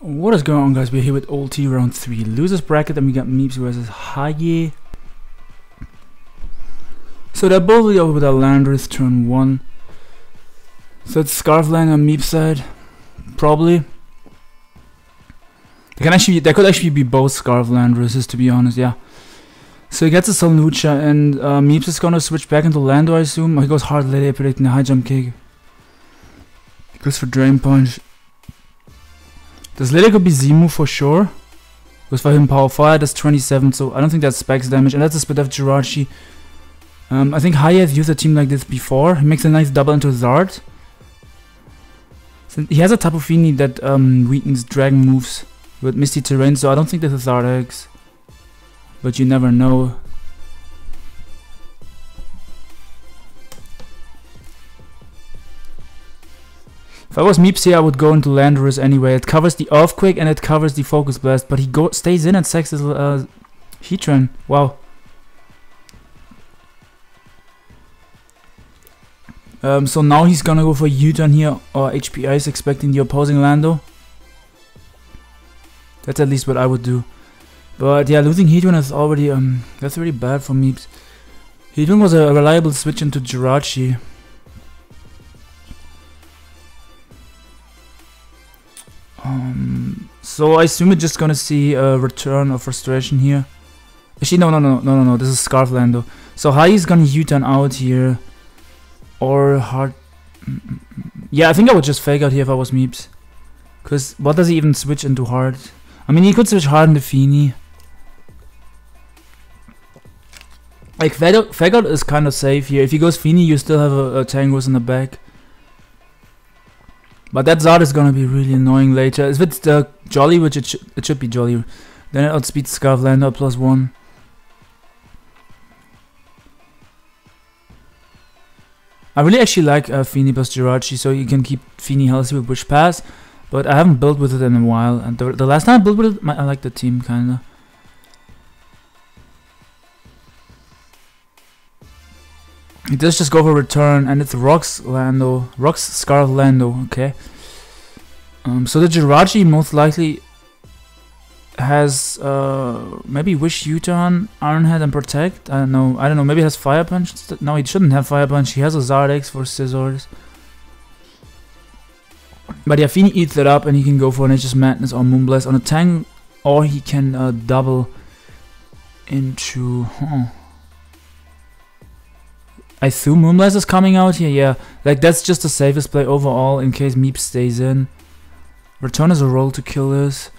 What is going on, guys? We're here with OLT round 3 losers bracket, and we got Meeps versus Hiye. So they're both over with a Landorus turn 1. So it's Scarfland on Meeps side, probably. They could actually be both Scarf Landorus, to be honest, yeah. So he gets a Salamucha, and Meeps is gonna switch back into Landor, I assume. Or he goes hard Lele, predicting a high jump kick. He goes for Drain Punch. This Lele could be Zimu for sure. Goes for him Power Fire, that's 27, so I don't think that specs damage, and that's a split of Jirachi. I think Hiye has used a team like this before. He makes a nice double into Zard. He has a Tapu Fini that weakens Dragon moves with Misty Terrain, so I don't think this is Zard X. But you never know. If I was Meeps here, I would go into Landorus anyway. It covers the Earthquake and it covers the Focus Blast, but he stays in and sacks his Heatran. Wow. So now he's gonna go for U-turn here, or HP Ice, expecting the opposing Lando. That's at least what I would do. But yeah, losing Heatran is already, that's really bad for Meeps. Heatran was a reliable switch into Jirachi. So I assume we're just gonna see a return of frustration here. Actually, no, this is Scarf Lando. So Hiye's gonna U-turn out here. Or hard... Yeah, I think I would just fake out here if I was Meeps. Because what does he even switch into hard? I mean, he could switch hard into Fini. Like, Fagot is kind of safe here. If he goes Fini, you still have a Tangos in the back. But that Zard is gonna be really annoying later. If it's the Jolly, which it should be Jolly, then it outspeeds Scarflander plus 1. I really actually like Fini plus Jirachi, so you can keep Fini healthy with Bush Pass. But I haven't built with it in a while, and the last time I built with it, I liked the team, kinda. It does just go for return, and it's Rock's Scarf Lando, okay. So the Jirachi most likely has, maybe Wish U-turn, Iron Head and Protect, I don't know, maybe it has Fire Punch. No, he shouldn't have Fire Punch, he has a Zard X for Scizors. But yeah, Fini eats that up and he can go for Nature's Madness or Moonblast on a Tang, or he can double into... I assume Moonblast is coming out here, yeah. Like, that's just the safest play overall in case Meep stays in. Return is a roll to kill this.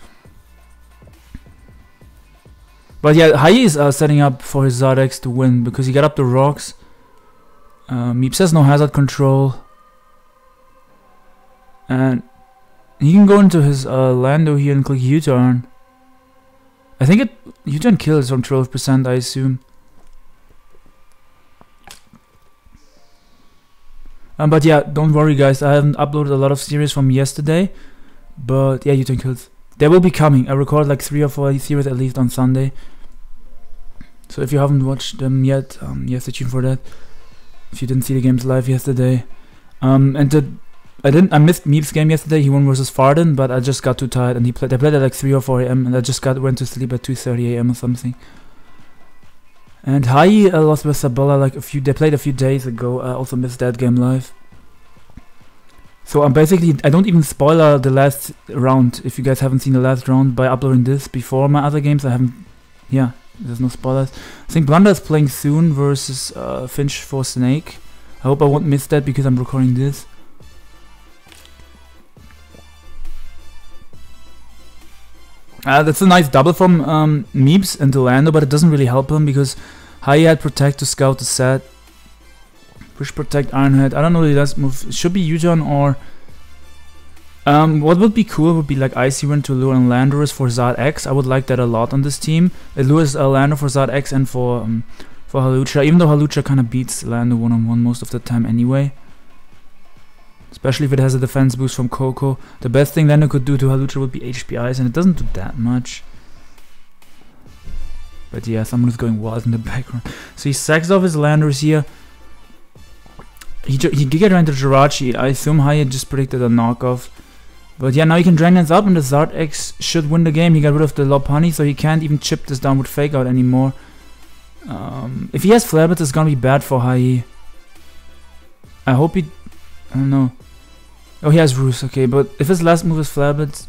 But yeah, Hiye is setting up for his Zard X to win because he got up the rocks. Meeps has no hazard control. And he can go into his Lando here and click U-turn. I think U-turn kills from 12%, I assume. But yeah, don't worry, guys. I haven't uploaded a lot of series from yesterday. But yeah, U-turn kills. They will be coming. I record like 3 or 4 series at least on Sunday. So if you haven't watched them yet, you have to tune for that. If you didn't see the games live yesterday. I missed Meep's game yesterday. He won versus Farden, but I just got too tired, and they played at like 3 or 4 a.m. and I just went to sleep at 2:30 a.m. or something. And Hiye lost with Subbella like they played a few days ago. I also missed that game live. So I'm I don't even spoil the last round if you guys haven't seen the last round by uploading this before my other games. Yeah, there's no spoilers. I think Blunder is playing soon versus Finch for Snake. I hope I won't miss that because I'm recording this. That's a nice double from Meeps into Lando, but it doesn't really help him because Hiye had Protect to scout the set. Push Protect Iron Head. I don't know the last move. It should be U-turn or... what would be cool would be like Icy Wind to lure and Landorus for Zard X. I would like that a lot on this team. It lures Lando for Zard X and for Hawlucha, even though Hawlucha kind of beats Lando one-on-one most of the time anyway. Especially if it has a defense boost from Koko. The best thing Lando could do to Hawlucha would be HP Ice, and it doesn't do that much. But yeah, someone is going wild in the background. So he sacks off his Landorus here. He Giga ran to Jirachi. I assume Hiye just predicted a knockoff. But yeah, now he can drain this up and the Zard X should win the game. He got rid of the Lopunny, so he can't even chip this down with Fake Out anymore. If he has Flare Blitz, it's gonna be bad for Hiye. I hope he... I don't know. Oh, he has Roost, okay, but if his last move is Flare Blitz,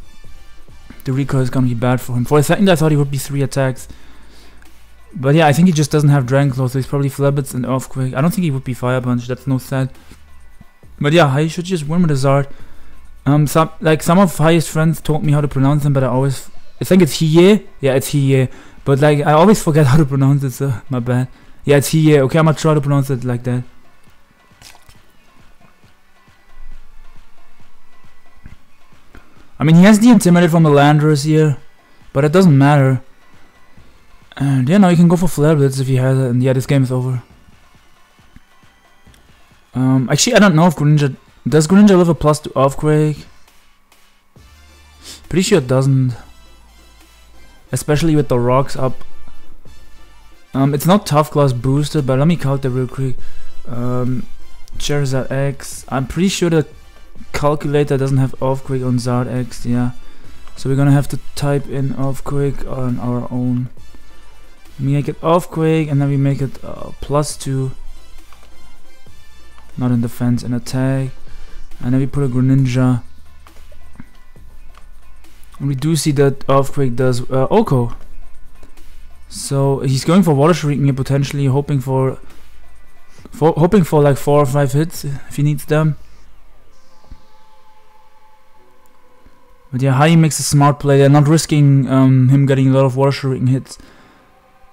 the recoil is gonna be bad for him. For a second I thought he would be 3 attacks. But yeah, I think he just doesn't have Dragon Claw, so he's probably Flare Blitz and Earthquake. I don't think he would be Fire Punch, that's no sad. But yeah, Hiye should just win with the Zard. Some of Hiye's friends told me how to pronounce them, but I think it's Hiye. Yeah, it's Hiye. But like, I always forget how to pronounce it, so my bad. Yeah, it's Hiye. Okay, I'm gonna try to pronounce it like that. I mean, he has the Intimidate from the Landorus here, but it doesn't matter. And yeah, now he can go for Flare Blitz if he has it, and yeah, this game is over. Actually, I don't know if Greninja... Does Greninja live a plus to Earthquake? Pretty sure it doesn't. Especially with the rocks up. It's not Tough Class boosted, but let me count that real quick. Charizard X. I'm pretty sure the calculator doesn't have Earthquake on Zard X, yeah. So we're gonna have to type in Earthquake on our own. We make it Earthquake and then we make it plus 2. Not in defense, in attack. And then we put a Greninja. We do see that Earthquake does Oko. So he's going for Water Shuriken here, potentially hoping for like 4 or 5 hits if he needs them. But yeah, Hiye makes a smart play. They're not risking him getting a lot of Water Shuriken hits.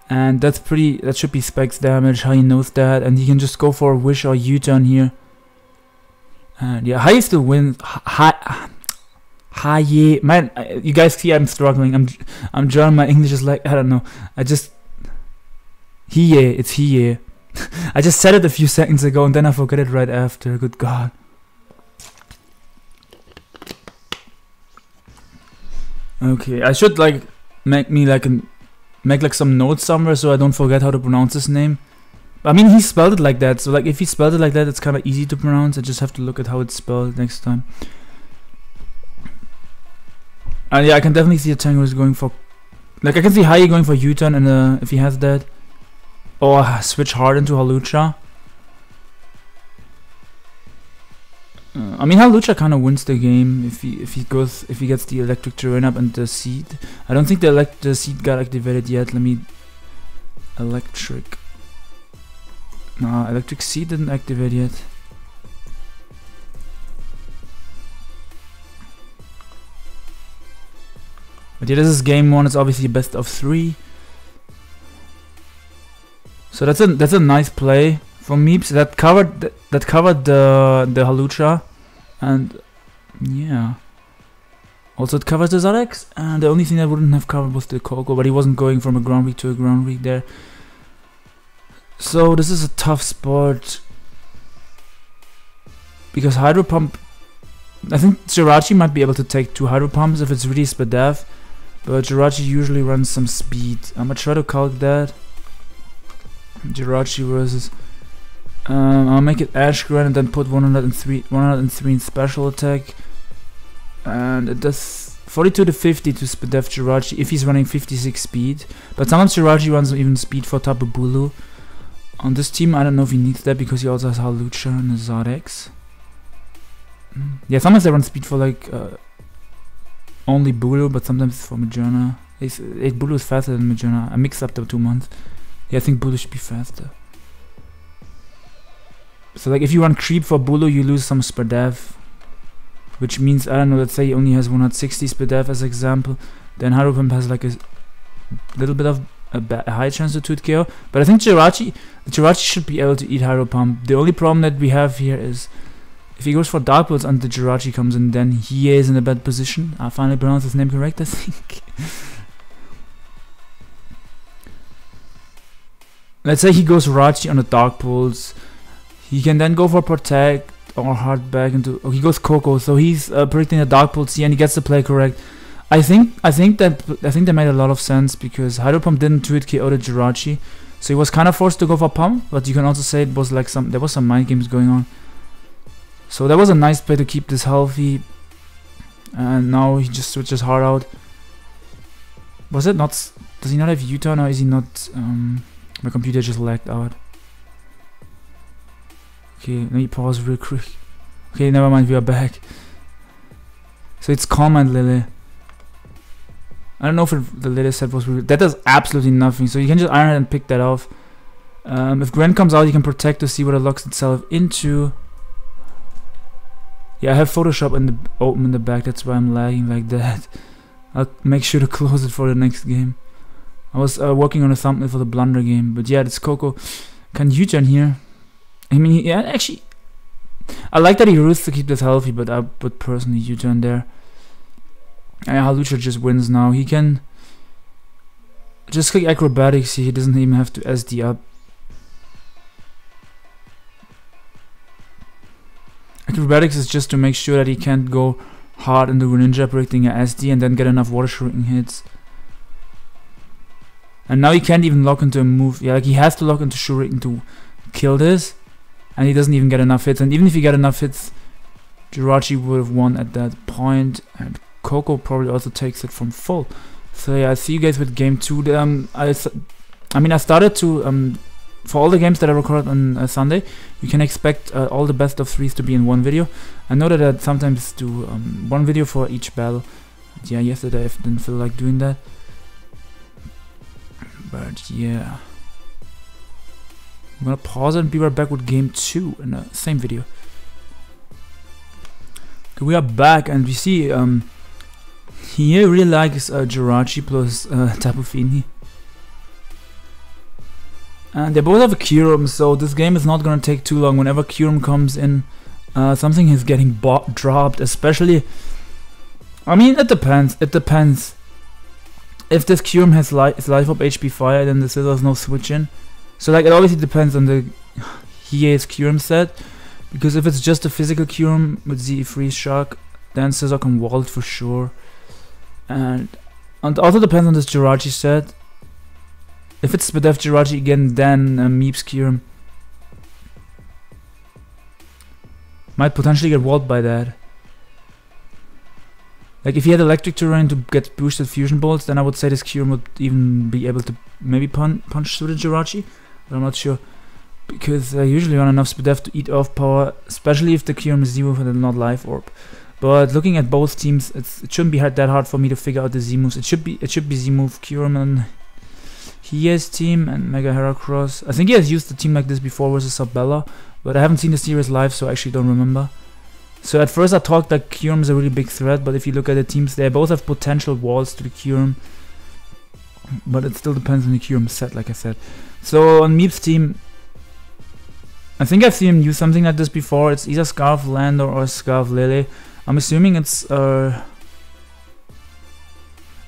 And that's pretty. That should be Specs damage. Hiye knows that, and he can just go for a Wish or U-turn here. And yeah, Hiye still wins. Hiye, man, you guys see I'm struggling. I'm German. My English is like I don't know. Hiye, it's Hiye. I just said it a few seconds ago, and then I forget it right after. Good God. Okay, I should like make some notes somewhere so I don't forget how to pronounce his name. I mean, he spelled it like that, so like if he spelled it like that, it's kind of easy to pronounce. I just have to look at how it's spelled next time. And yeah, I can definitely see a Tangos going for... Like, I can see Hiye going for U-turn and if he has that. Or switch hard into Hawlucha. I mean, Hawlucha kind of wins the game if he gets the Electric Terrain up and the Seed. I don't think the Seed got activated yet. Let me Electric. Nah, Electric Seed didn't activate yet. But yeah, this is game 1. It's obviously best of 3. So that's a nice play from Meeps that covered the Hawlucha, and yeah, also it covers the Zard X, and the only thing that wouldn't have covered was the Koko, but he wasn't going from a ground weak to a ground weak there. So this is a tough spot because Hydro Pump, I think Jirachi might be able to take 2 Hydro Pumps if it's really Spadaf, but Jirachi usually runs some speed. I'm gonna try to calc that. Jirachi versus I'll make it Ash Gran and then put 103 in special attack, and it does 42 to 50 to Spadef Jirachi if he's running 56 speed, but sometimes Jirachi runs even speed for Tapu Bulu. On this team I don't know if he needs that because he also has Hawlucha and the Zard X. Yeah, sometimes they run speed for like only Bulu, but sometimes it's for Majorna. Bulu is faster than Majorna. I mixed up the 2 months. Yeah, I think Bulu should be faster. So like if you run creep for Bulu, you lose some Spadaf, which means, I don't know, let's say he only has 160 Spadaf as example, then Hydro Pump has like a little bit of a high chance to 2-KO, but I think Jirachi should be able to eat Hydro Pump. The only problem that we have here is if he goes for Dark Pulse until Jirachi comes in, then he is in a bad position. I finally pronounced his name correct, I think. Let's say he goes Jirachi on a Dark Pulse. He can then go for Protect or Hardback into... Oh, he goes Koko, so he's predicting a Dark Pulse here and he gets the play correct. I think that made a lot of sense because Hydro Pump didn't 2-KO the Jirachi, so he was kind of forced to go for Pump, but you can also say it was like there was some mind games going on. So that was a nice play to keep this healthy. And now he just switches hard out. Was it not? Does he not have U-turn, or is he not? My computer just lagged out. Okay, let me pause real quick. Okay, never mind, we are back. So it's Calm and Lele. I don't know if the Lele set was real. That does absolutely nothing. So you can just Iron Head and pick that off. If Gren comes out, you can protect to see what it locks itself into. Yeah, I have Photoshop in the open in the back. That's why I'm lagging like that. I'll make sure to close it for the next game. I was working on a thumbnail for the Blunder game, but yeah, it's Koko. Can U-turn here? I mean, yeah, actually, I like that he roots to keep this healthy, but I would personally U-turn there. And Hawlucha just wins now. He can just click acrobatics. He doesn't even have to SD up. Acrobatics is just to make sure that he can't go hard into Greninja, predicting an SD, and then get enough water shrinking hits. And now he can't even lock into a move. Yeah, like he has to lock into Shuriken to kill this. And he doesn't even get enough hits. And even if he got enough hits, Jirachi would have won at that point. And Koko probably also takes it from full. So yeah, I'll see you guys with game 2. I started to... for all the games that I recorded on Sunday, you can expect all the best of 3s to be in one video. I know that I sometimes do one video for each battle. Yeah, yesterday I didn't feel like doing that. But yeah, I'm gonna pause it and be right back with game 2 in the same video. Okay, we are back and we see Hiye really likes Jirachi plus Tapu Fini. And they both have a Kyurem, so this game is not gonna take too long. Whenever Kyurem comes in, something is getting dropped, especially... I mean, it depends, it depends. If this Kyurem has life up HP fire, then the Scizor's no switch in. So like it obviously depends on the Hiye's Kyurem set, because if it's just a physical Kyurem with ZE Freeze Shock, then Scizor can wall it for sure. And also depends on this Jirachi set. If it's Spidef Jirachi again, then Meeps Kyurem might potentially get walled by that. Like if he had electric terrain to get boosted fusion bolts, then I would say this Kyurem would even be able to maybe punch through the Jirachi, but I'm not sure, because usually on enough Spidef to eat earth power, especially if the Kyurem is 0 and not life orb. But looking at both teams, it shouldn't be that hard for me to figure out the Z moves. It should be Z move Kyurem and Hiye's team and Mega Heracross. I think he has used the team like this before versus Subbella, but I haven't seen the series live, so I actually don't remember. So at first I talked like Kyurem is a really big threat, but if you look at the teams, they both have potential walls to the Kyurem. But it still depends on the Kyurem set, like I said. So on Meep's team, I think I've seen him use something like this before. It's either Scarf Landor or Scarf Lele. I'm assuming it's... if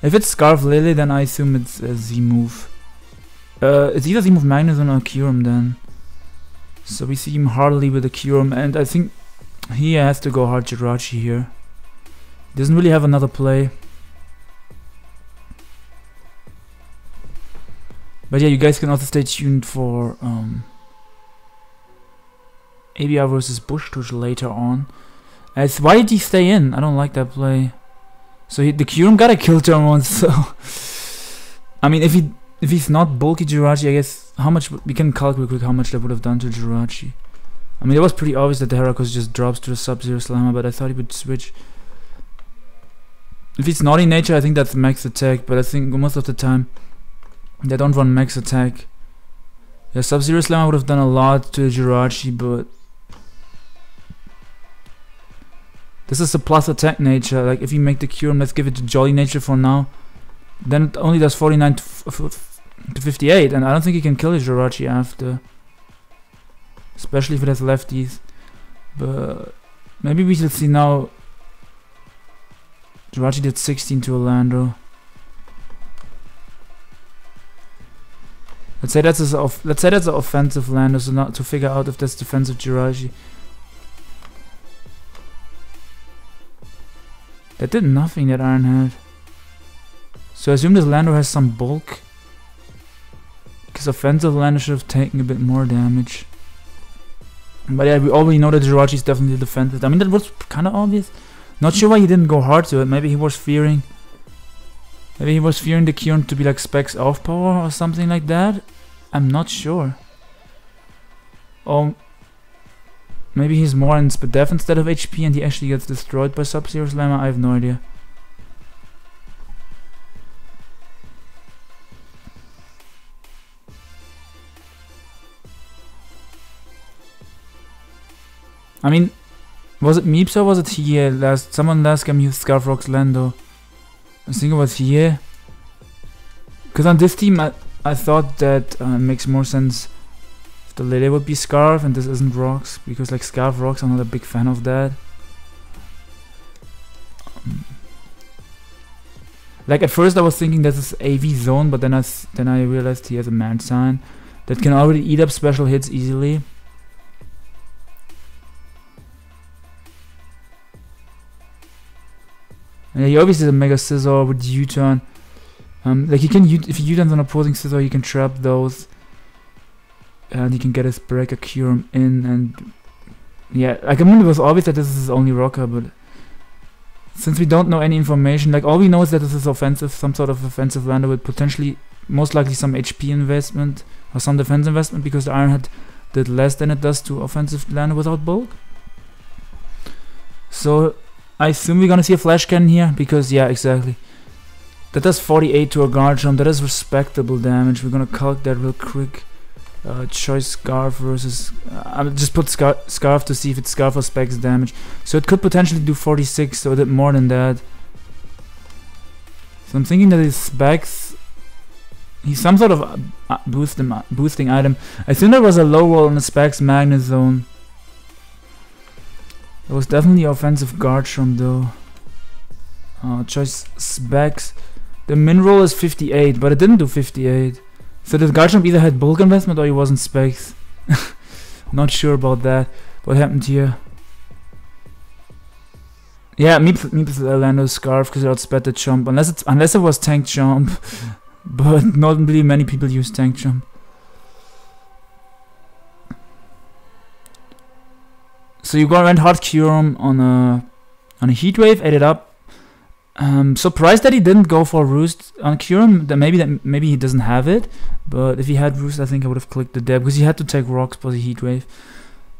it's Scarf Lele, then I assume it's a Z-move. It's either Z-move Magnezone or Kyurem then. So we see him hardly with the Kyurem, and I think... He has to go hard Jirachi here. He doesn't really have another play. But yeah, you guys can also stay tuned for ABR versus Bushtoush later on. As why did he stay in? I don't like that play. So the Kyurem got a kill turn once, so I mean if he's not bulky Jirachi, I guess how much we can calculate quick how much that would have done to Jirachi. I mean, it was pretty obvious that the Heracross just drops to the Sub-Zero Slammer, but I thought he would switch. If it's not in nature, I think that's max attack, but I think most of the time they don't run max attack. Yeah, Sub-Zero Slammer would have done a lot to Jirachi, but this is a plus attack nature. Like, if you make the Kyurem, let's give it to Jolly nature for now. Then it only does 49 to 58, and I don't think he can kill the Jirachi after. Especially if it has lefties, but maybe we should see now. Jirachi did 16 to Orlando. Let's say that's an offensive Lando, so not to figure out if that's defensive Jirachi. That did nothing, that Iron Head. So I assume this Lando has some bulk, because offensive Lando should have taken a bit more damage. But yeah, we already know that Jirachi is definitely defensive. I mean, that was kind of obvious. Not sure why he didn't go hard to it. Maybe he was fearing. Maybe he was fearing the Kyurem to be like Specs off power or something like that. I'm not sure. Or maybe he's more in Spadef instead of HP and he actually gets destroyed by Sub-Zero Slammer. I have no idea. I mean, was it Meeps or was it Hiye? Someone last game used Scarfrox Lando. I think it was Hiye. Because on this team, I thought that it makes more sense if the Lele would be Scarf and this isn't Rocks. Because like Scarf Rocks, I'm not a big fan of that. Like at first I was thinking this is AV Zone, but then I realized he has a Man Sign that can already eat up special hits easily. Yeah, he obviously has a Mega Scizor with U-turn. Like he can, if he U-turns on opposing Scizor, he can trap those, and he can get his Breaker Kyurem in. And yeah, like I mean, it was obvious that this is his only rocker, but since we don't know any information, like all we know is that this is offensive, some sort of offensive lander with potentially, most likely, some HP investment or some defense investment because the Ironhead did less than it does to offensive lander without bulk. So I assume we're gonna see a Flash Cannon here, because yeah, exactly. That does 48 to a Garchomp, that is respectable damage. We're gonna calc that real quick. Choice Scarf versus... I'll just put Scarf to see if it's Scarf or Specs damage. So it could potentially do 46, so it did more than that. So I'm thinking that his Specs... He's some sort of boosting item. I think there was a low roll on the Specs Magnezone. It was definitely offensive Garchomp though. Choice Specs. The min roll is 58, but it didn't do 58. So the Garchomp either had bulk investment or he wasn't Specs. Not sure about that. What happened here? Yeah, Meeps Lando's Scarf because it outsped the Chomp. Unless it was Tank Chomp. But not really many people use Tank Chomp. So you go around hard Kyurem on a Heat Wave, ate it up. Surprised that he didn't go for Roost on Kyurem. Maybe he doesn't have it. But if he had Roost, I think I would have clicked the dab because he had to take Rocks for the Heat Wave.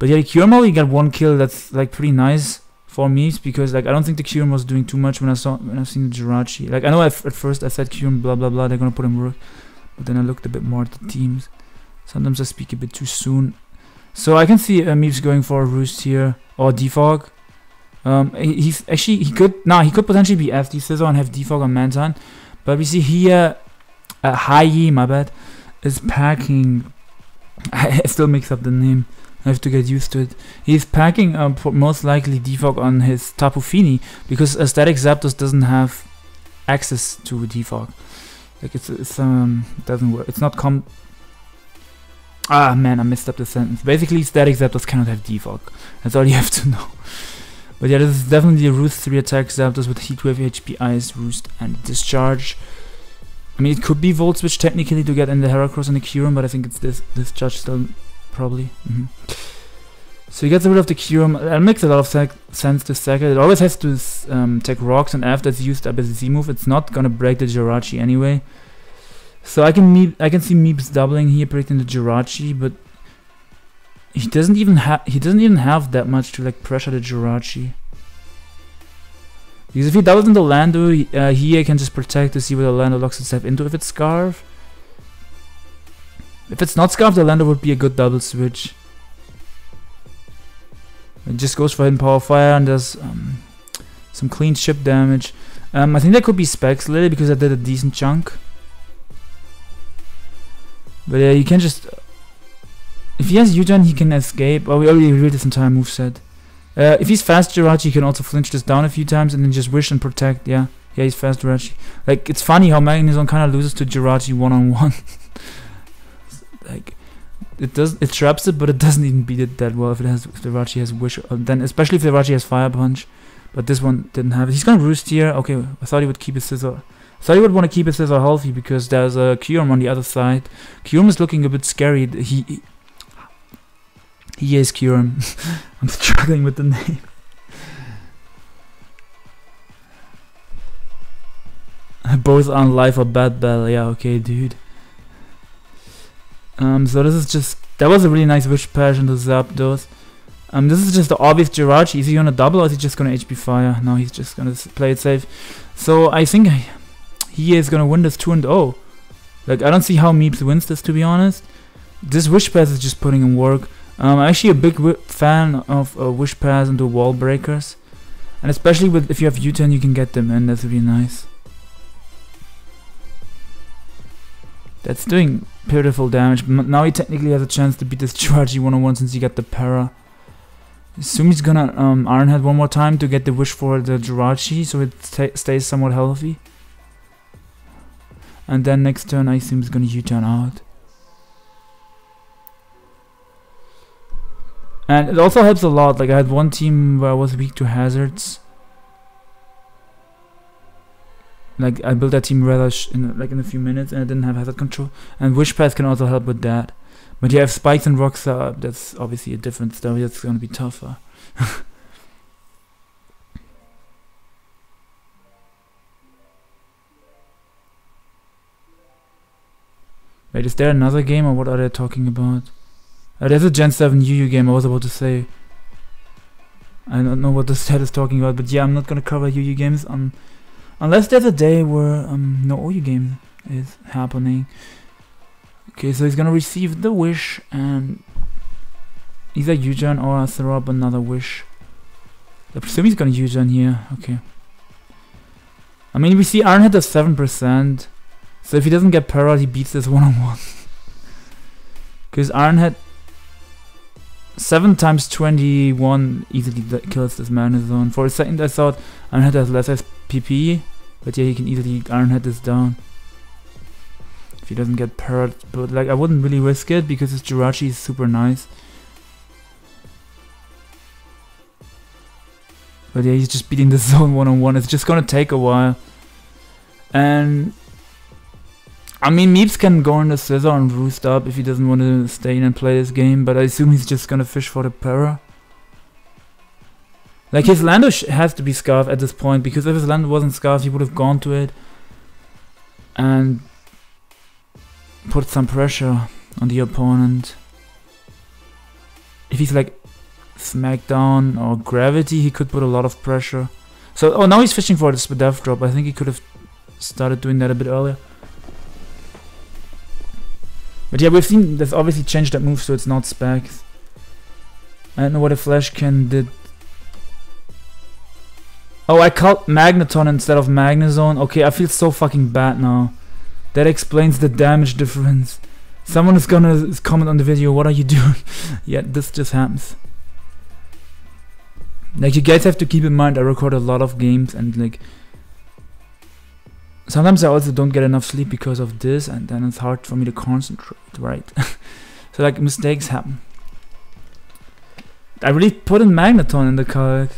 But yeah, the Kyurem only got one kill. That's like pretty nice for me because like I don't think the Kyurem was doing too much when I've seen the Jirachi. Like I know at first I said Kyurem blah blah blah, they're gonna put him Rook, but then I looked a bit more at the teams. Sometimes I speak a bit too soon. So I can see Meeps going for a Roost here, or Defog. He could potentially be FD Scizor and have Defog on Mantan, but we see here, Hiye, my bad, is packing, I still mix up the name, I have to get used to it. He's packing most likely Defog on his Tapu Fini, because Static Zapdos doesn't have access to Defog. Like it doesn't work, it's not I messed up the sentence. Basically, Static Zapdos cannot have Defog. That's all you have to know. But yeah, this is definitely a Roost 3 attack Zapdos with Heatwave, HP, Ice, Roost, and Discharge. I mean, it could be Volt Switch technically to get in the Heracross and the Kyurem, but I think it's this Discharge still, probably. So he gets rid of the Kyurem. That makes a lot of sense to stack it. It always has to take Rocks, and after it's used up as a Z-move, it's not gonna break the Jirachi anyway. So I can see Meeps doubling here, predicting the Jirachi, but he doesn't even have that much to like pressure the Jirachi. Because if he doubles into Lando, he can just protect to see where the Lando locks itself into if it's Scarf. If it's not Scarf, the Lando would be a good double switch. It just goes for Hidden Power Fire and does some clean chip damage. I think that could be Specs Lily because I did a decent chunk. But yeah, you can just... If he has U-turn, he can escape. Oh, we already revealed this entire moveset. If he's fast Jirachi, he can also flinch this down a few times and then just wish and protect. Yeah, yeah, he's fast Jirachi. Like, it's funny how Magnezone kind of loses to Jirachi one-on-one. Like, it traps it, but it doesn't even beat it that well if Jirachi has wish. Then, especially if Jirachi has Fire Punch. But this one didn't have it. He's gonna Roost here. Okay, I thought he would keep his Scizor. So he would want to keep his Scizor healthy because there's a Kyurem on the other side. Kyurem is looking a bit scary. He is Kyurem. I'm struggling with the name. Both on life or bad battle. Yeah, okay, dude. So this is just... That was a really nice wish patch into Zapdos. This is just the obvious Jirachi. Is he gonna double or is he just gonna HP fire? No, he's just gonna play it safe. So I think he is gonna win this 2-0. Like, I don't see how Meeps wins this, to be honest. This wish pass is just putting in work. I'm actually a big fan of wish pass into wall breakers. And especially with if you have U-turn, you can get them in. That's really nice. That's doing pitiful damage. But now he technically has a chance to beat this Jirachi 1-on-1 since he got the para. Sumi's gonna Iron Head one more time to get the wish for the Jirachi so it stays somewhat healthy. And then next turn, I assume he's gonna U-turn out. And it also helps a lot. Like, I had one team where I was weak to hazards. Like, I built that team rather in a few minutes, and I didn't have hazard control. And wish pass can also help with that. But yeah, if spikes and rocks are up, that's obviously a different story. That's gonna be tougher. Wait, is there another game or what are they talking about? There's a Gen 7 UU game I was about to say. I don't know what this chat is talking about, but yeah, I'm not gonna cover UU games unless there's a day where no OU game is happening. Okay, so he's gonna receive the wish and either U-turn or I'll throw up another wish. I presume he's gonna U-turn here, okay. I mean, we see Iron Head does 7%. So if he doesn't get parried, he beats this 1-on-1. Because Iron Head 7 times 21 easily kills this Magnezone. For a second I thought Iron Head has less PP, but yeah, he can easily Iron Head this down. If he doesn't get parried, but like I wouldn't really risk it because his Jirachi is super nice. But yeah, he's just beating the zone 1-on-1. It's just gonna take a while. And I mean, Meeps can go into Scizor and roost up if he doesn't want to stay in and play this game, but I assume he's just gonna fish for the para. Like, his Landorus has to be Scarf at this point, because if his Landorus wasn't Scarf, he would have gone to it and put some pressure on the opponent. If he's like Smackdown or Gravity, he could put a lot of pressure. So, oh, now he's fishing for the Spadef drop. I think he could have started doing that a bit earlier. But yeah, we've seen that's obviously changed that move so it's not specs. I don't know what a Flash Cannon did. Oh, I called Magneton instead of Magnezone. Okay, I feel so fucking bad now. That explains the damage difference. Someone is gonna comment on the video, what are you doing? Yeah, this just happens. Like, you guys have to keep in mind I record a lot of games and like... Sometimes I also don't get enough sleep because of this, and then it's hard for me to concentrate, right? So like, mistakes happen. I really put in Magneton in the calc.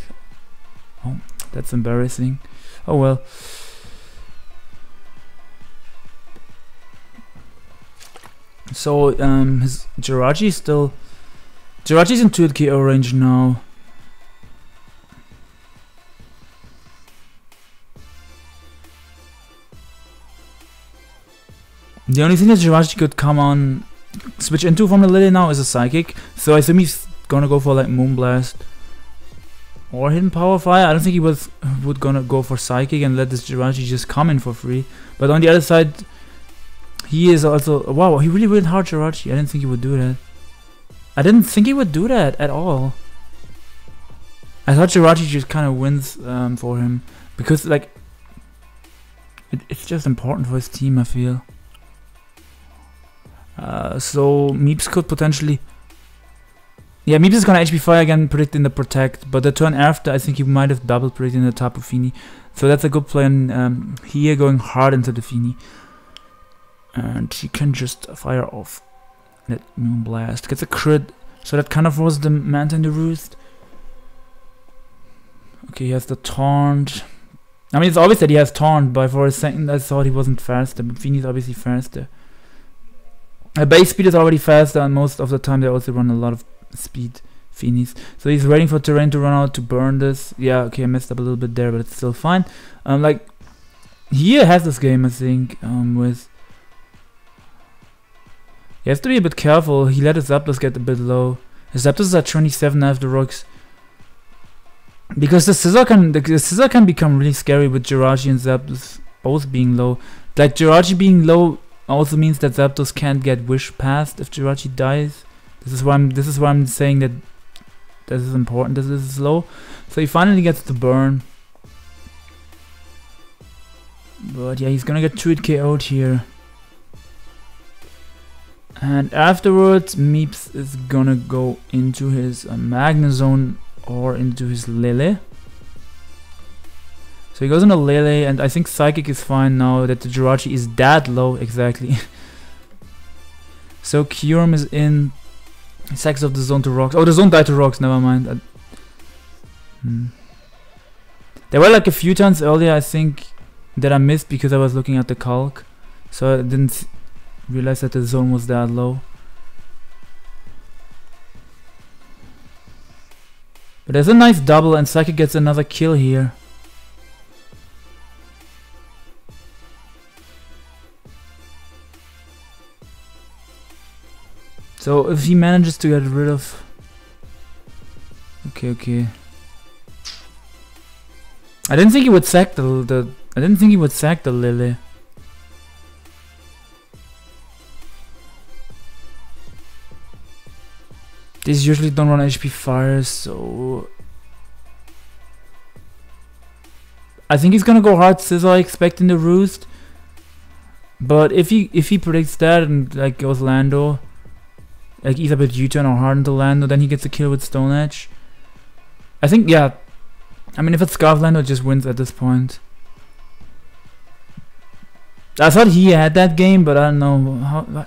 Oh, that's embarrassing. Oh well. So, his Jirachi is still... Jirachi's in 2 KO range now. The only thing that Jirachi could come on, switch into from the Lele now is a Psychic, so I assume he's gonna go for like Moonblast or Hidden Power Fire. I don't think he would gonna go for Psychic and let this Jirachi just come in for free. But on the other side, he is also, wow, he really went hard Jirachi. I didn't think he would do that. I didn't think he would do that at all. I thought Jirachi just kind of wins for him because like, it's just important for his team, I feel. So Meeps could potentially... Yeah, Meeps is gonna HP fire again, predicting the Protect, but the turn after I think he might have double predicting the Tapu Fini. So that's a good plan here, going hard into the Fini. And he can just fire off that Moonblast. Gets a crit, so that kind of forces the Manta in the Roost. Okay, he has the Taunt. I mean, it's obvious that he has Taunt, but for a second I thought he wasn't faster, but Fini's obviously faster. Base speed is already faster and most of the time they also run a lot of speed Finis. So he's waiting for terrain to run out to burn this. Yeah, okay, I messed up a little bit there, but it's still fine. Like, Hiye has this game, I think, with... You have to be a bit careful, he let his Zapdos get a bit low. His Zapdos are 27 after rocks. Because the Scizor can become really scary with Jirachi and Zapdos both being low. Like, Jirachi being low also means that Zapdos can't get Wish past if Jirachi dies. This is why I'm saying that this is important, this is low. So he finally gets the burn. But yeah, he's gonna get treated KO'd here. And afterwards, Meeps is gonna go into his Magnezone or into his Lele. So he goes into Lele, and I think Psychic is fine now that the Jirachi is that low, exactly. So Kyurem is in. Sacks of the zone to rocks. Oh, the zone died to rocks, never mind. There were like a few times earlier, I think, that I missed because I was looking at the calc. So I didn't realize that the zone was that low. But there's a nice double and Psychic gets another kill here. So if he manages to get rid of... Okay. I didn't think he would sack the Lily. These usually don't run HP fires, so... I think he's gonna go hard Scizor, I expect, in the Roost. But if he predicts that and like goes Lando, like either with U-turn or Harden to Lando, then he gets a kill with Stone Edge. I think, yeah. I mean, if it's Scarf, Lando just wins at this point. I thought he had that game, but I don't know how.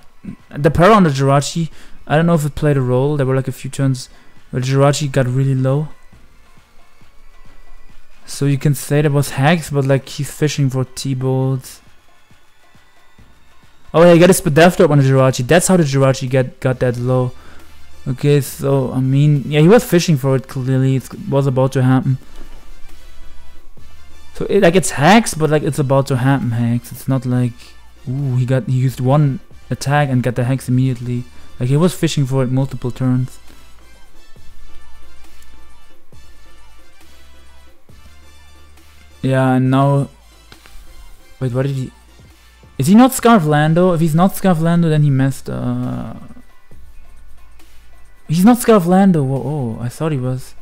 The para on the Jirachi, I don't know if it played a role. There were like a few turns where Jirachi got really low. So you can say there was hacks, but like he's fishing for T-bolts. Oh yeah, he got a Spadef drop on the Jirachi. That's how the Jirachi got that low. Okay, so I mean, yeah, he was fishing for it clearly. It was about to happen. So it, like, it's hacks, but like it's about to happen hacks. It's not like, ooh, he used one attack and got the hacks immediately. Like, he was fishing for it multiple turns. Yeah, and now, wait, what did he? Is he not Scarf Lando? If he's not Scarf Lando, then he messed. He's not Scarf Lando. Whoa, oh, I thought he was.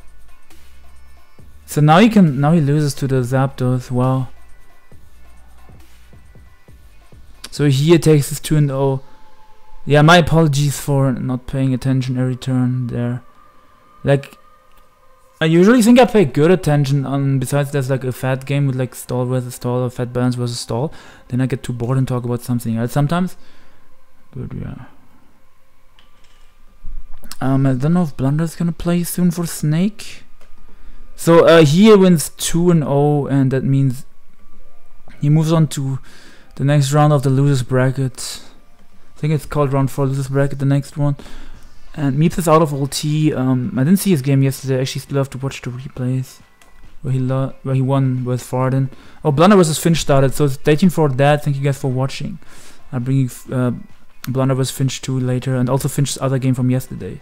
So now he can. Now he loses to the Zapdos. Wow. So here takes his 2-0. Yeah, my apologies for not paying attention every turn there. Like, I usually think I pay good attention on, besides there's like a fat game with like stall versus stall or fat balance versus stall, then I get too bored and talk about something else sometimes. But yeah. I don't know if Blunder is gonna play soon for Snake. So Hiye wins 2-0 and that means he moves on to the next round of the losers bracket. I think it's called round 4 losers bracket, the next one. And Meeps is out of OLT. I didn't see his game yesterday. I actually still have to watch the replays where he won with Farden. Oh, Blunder vs. Finch started, so stay tuned for that. Thank you guys for watching. I'll bring you Blunder vs. Finch 2 later, and also Finch's other game from yesterday.